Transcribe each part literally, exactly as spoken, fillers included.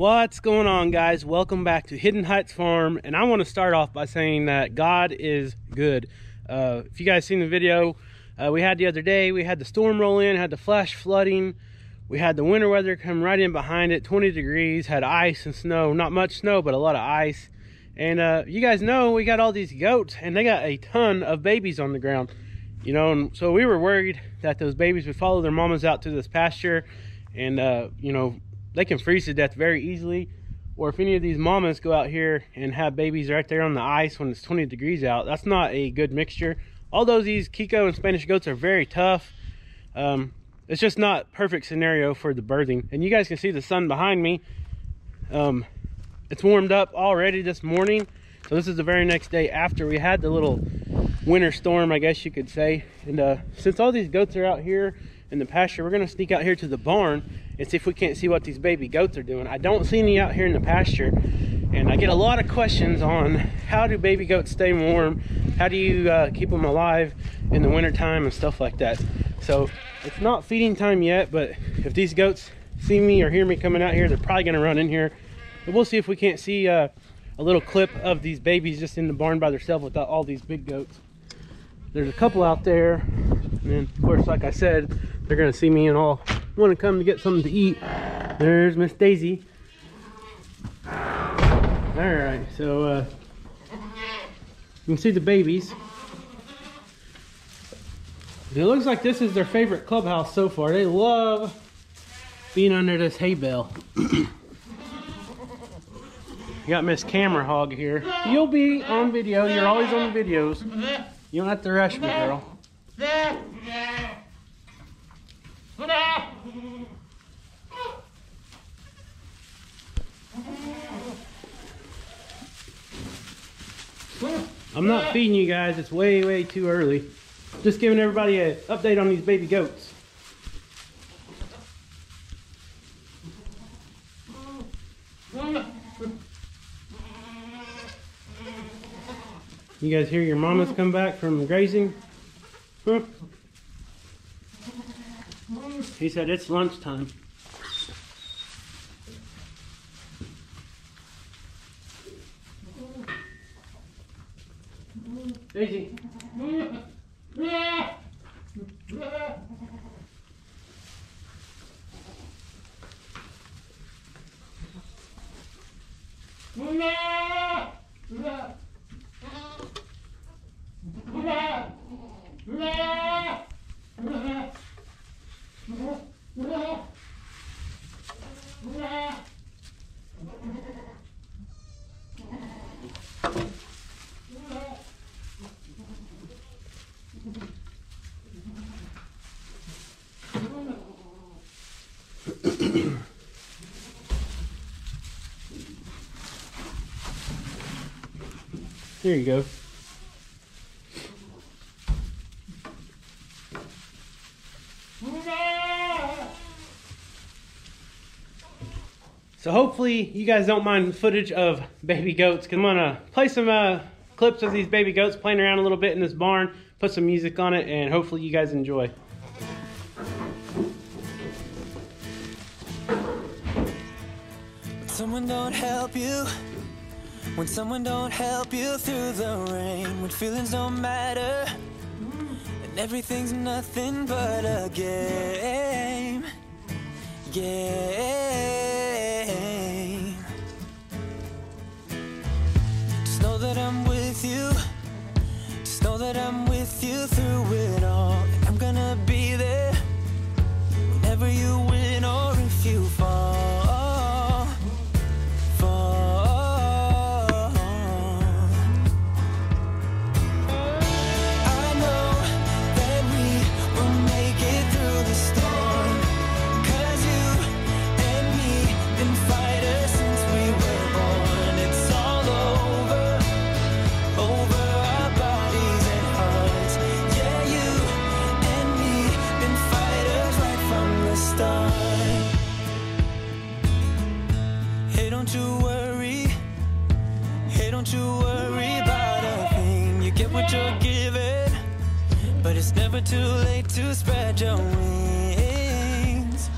What's going on, guys? Welcome back to Hidden Heights Farm, and I want to start off by saying that God is good. Uh, if you guys seen the video uh, we had the other day, we had the storm roll in, had the flash flooding, we had the winter weather come right in behind it, twenty degrees, had ice and snow, not much snow, but a lot of ice. And uh, you guys know we got all these goats, and they got a ton of babies on the ground, you know, and so we were worried that those babies would follow their mamas out to this pasture, and uh, you know, they can freeze to death very easily. Or if any of these mamas go out here and have babies right there on the ice when it's twenty degrees out, that's not a good mixture. Although these Kiko and Spanish goats are very tough, um, it's just not perfect scenario for the birthing. And you guys can see the sun behind me. Um, it's warmed up already this morning. So this is the very next day after we had the little winter storm, I guess you could say. And uh, since all these goats are out here in the pasture, we're gonna sneak out here to the barn and see if we can't see what these baby goats are doing. I don't see any out here in the pasture, and I get a lot of questions on how do baby goats stay warm, how do you uh, keep them alive in the winter time and stuff like that. So it's not feeding time yet, but if these goats see me or hear me coming out here, they're probably gonna run in here. But we'll see if we can't see uh, a little clip of these babies just in the barn by themselves without all these big goats. There's a couple out there, and then of course, like I said, they're gonna see me and all want to come to get something to eat. There's Miss Daisy. All right, so uh, you can see the babies. It looks like this is their favorite clubhouse so far. They love being under this hay bale. Got Miss Camera Hog here. You'll be on video. You're always on videos. You don't have to rush me, girl. I'm not feeding you guys, it's way way too early. Just giving everybody an update on these baby goats. You guys hear your mamas come back from grazing? Huh? He said it's lunchtime. Daisy. There you go. So hopefully you guys don't mind footage of baby goats. I'm gonna play some uh, clips of these baby goats playing around a little bit in this barn, put some music on it, and hopefully you guys enjoy. Someone don't help you. When someone don't help you through the rain, when feelings don't matter, and everything's nothing but a game, game. Just know that I'm with you, just know that I'm with you through it all, and I'm gonna be there whenever you win or if you fall. It's never too late to spread your wings,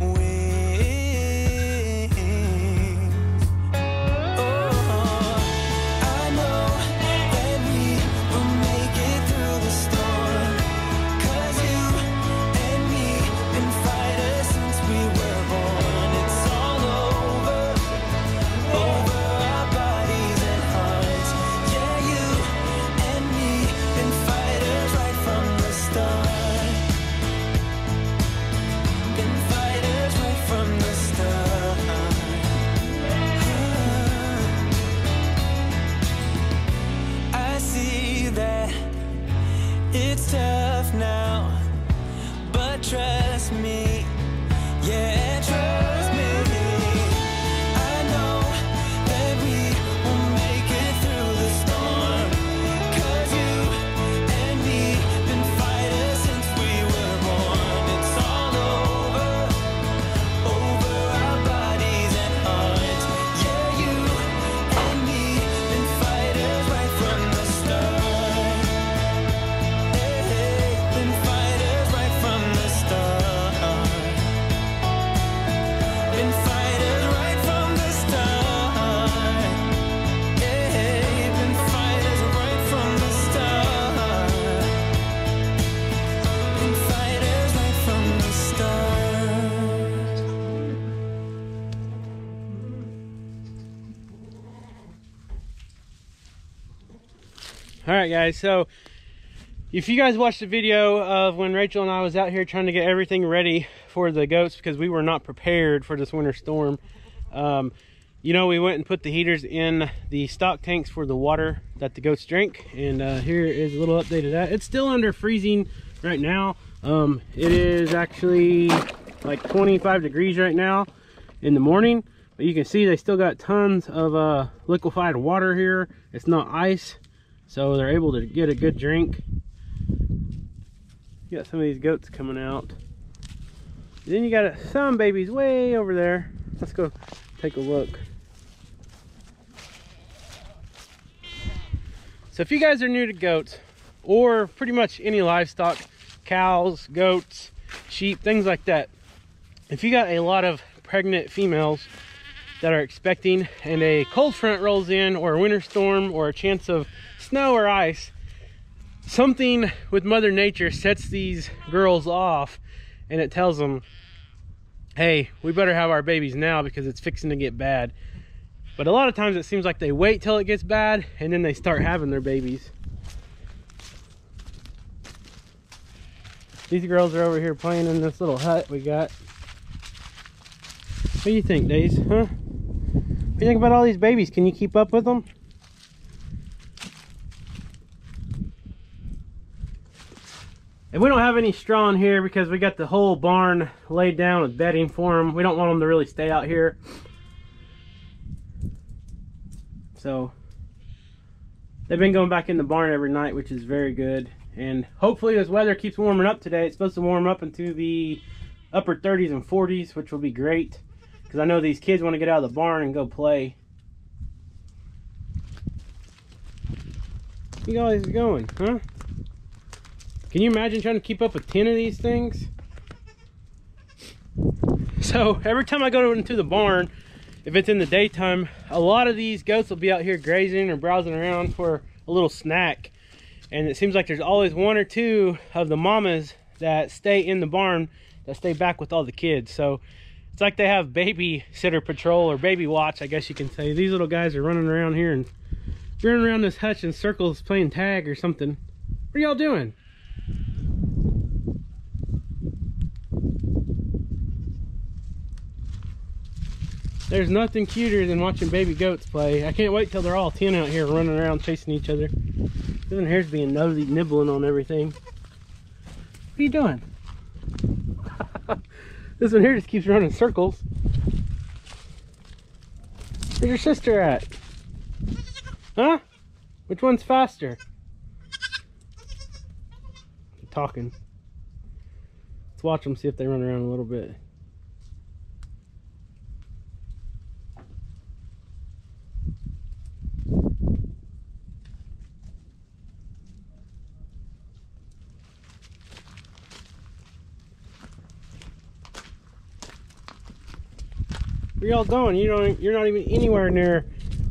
wings. All right, guys, so if you guys watched the video of when Rachel and I was out here trying to get everything ready for the goats, because we were not prepared for this winter storm, um, you know, we went and put the heaters in the stock tanks for the water that the goats drink. And uh, here is a little update of that. It's still under freezing right now. Um, it is actually like twenty-five degrees right now in the morning. But you can see they still got tons of uh, liquefied water here. It's not ice, so they're able to get a good drink. You got some of these goats coming out. And then you got some babies way over there. Let's go take a look. So if you guys are new to goats, or pretty much any livestock, cows, goats, sheep, things like that, if you got a lot of pregnant females that are expecting and a cold front rolls in, or a winter storm, or a chance of snow or ice, something with Mother Nature sets these girls off, and it tells them, hey, we better have our babies now because it's fixing to get bad. But a lot of times it seems like they wait till it gets bad and then they start having their babies. These girls are over here playing in this little hut we got. What do you think, Daze? Huh? What do you think about all these babies? Can you keep up with them? And we don't have any straw in here because we got the whole barn laid down with bedding for them. We don't want them to really stay out here. So they've been going back in the barn every night, which is very good. And hopefully this weather keeps warming up today. It's supposed to warm up into the upper thirties and forties, which will be great, because I know these kids want to get out of the barn and go play. You guys are going, huh? Can you imagine trying to keep up with ten of these things? So every time I go into the barn, if it's in the daytime, a lot of these goats will be out here grazing or browsing around for a little snack. And it seems like there's always one or two of the mamas that stay in the barn, that stay back with all the kids. So it's like they have babysitter patrol, or baby watch, I guess you can say. These little guys are running around here and running around this hutch in circles playing tag or something. What are y'all doing? There's nothing cuter than watching baby goats play. I can't wait till they're all ten out here running around chasing each other. Even here's being nosy, nibbling on everything. What are you doing? This one here just keeps running circles. Where's your sister at? Huh? Which one's faster? They're talking. Let's watch them, see if they run around a little bit. Where y'all going? You don't, you're not even anywhere near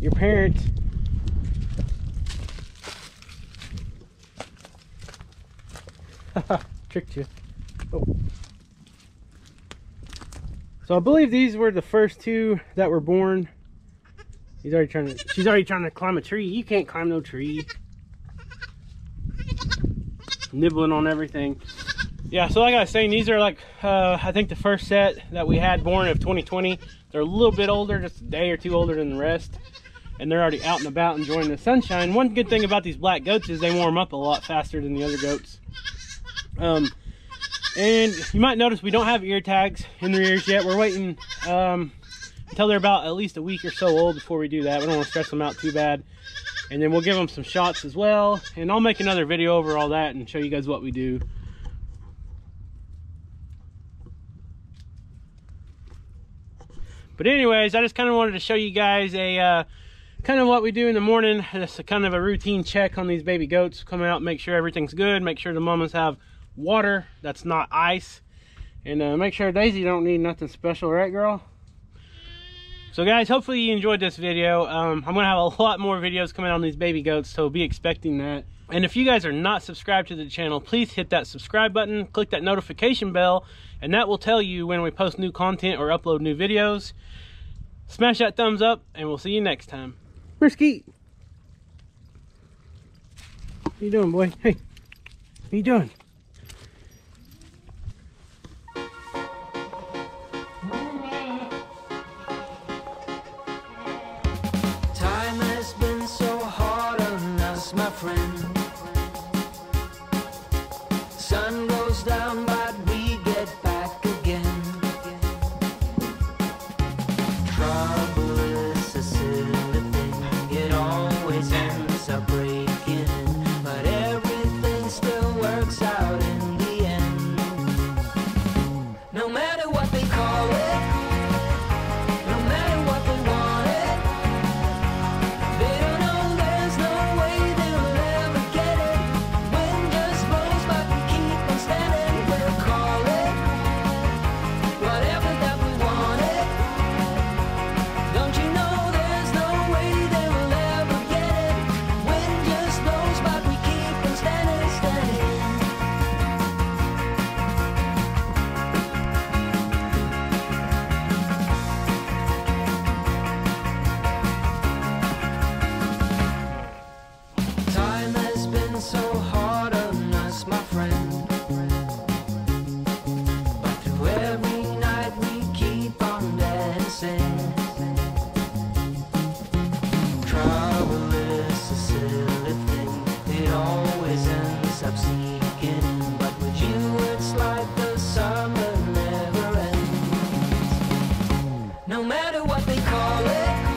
your parents. Haha, tricked you. Oh. So I believe these were the first two that were born. He's already trying to, she's already trying to climb a tree. You can't climb no tree. Nibbling on everything. Yeah, so like I was saying, these are like, uh, I think the first set that we had born of twenty twenty. They're a little bit older, just a day or two older than the rest. And they're already out and about enjoying the sunshine. One good thing about these black goats is they warm up a lot faster than the other goats. Um, and you might notice we don't have ear tags in their ears yet. We're waiting um, until they're about at least a week or so old before we do that. We don't want to stress them out too bad. And then we'll give them some shots as well. And I'll make another video over all that and show you guys what we do. But anyways, I just kind of wanted to show you guys a uh, kind of what we do in the morning. It's a kind of a routine check on these baby goats. Come out, make sure everything's good, make sure the mamas have water that's not ice, and uh, make sure Daisy don't need nothing special, right, girl? So guys, hopefully you enjoyed this video. Um, I'm gonna have a lot more videos coming out on these baby goats, so be expecting that. And if you guys are not subscribed to the channel, please hit that subscribe button, click that notification bell, and that will tell you when we post new content or upload new videos. Smash that thumbs up, and we'll see you next time. Mesquite. What you doing, boy? Hey, what you doing? Time has been so hard on us, my friend. Sun goes down, but we get back again. Trouble is a silly thing, it always ends up breaking in, but everything still works out in the end. No matter what they call it, no matter what they want it, they don't know there's no way they'll ever get it. Wind just blows, but we keep on standing. We'll call it whatever that we want it. Don't you know there's no way they will ever get it? Wind just blows, but we keep on standing, standing. Time has been so hard on us, my friend. But through every night we keep on dancing. Trouble is a silly thing, it always ends up sneaking in. But with you it's like the summer never ends. No matter what they call it,